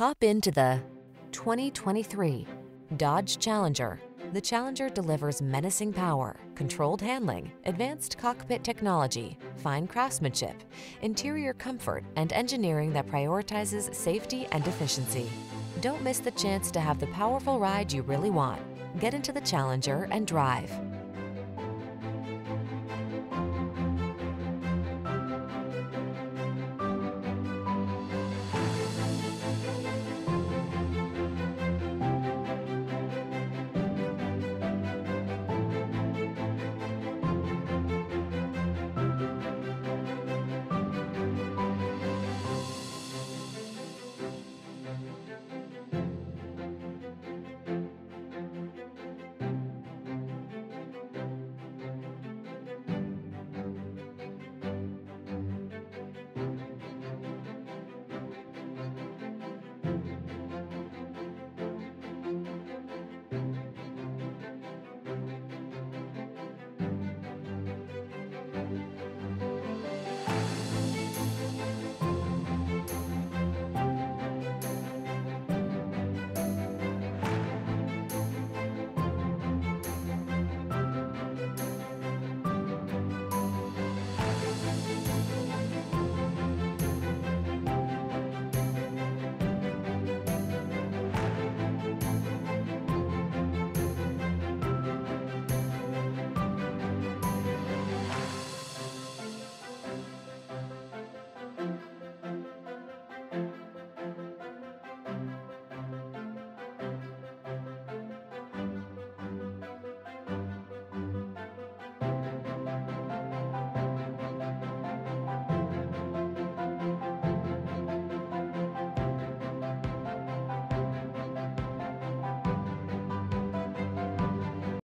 Hop into the 2023 Dodge Challenger. The Challenger delivers menacing power, controlled handling, advanced cockpit technology, fine craftsmanship, interior comfort, and engineering that prioritizes safety and efficiency. Don't miss the chance to have the powerful ride you really want. Get into the Challenger and drive.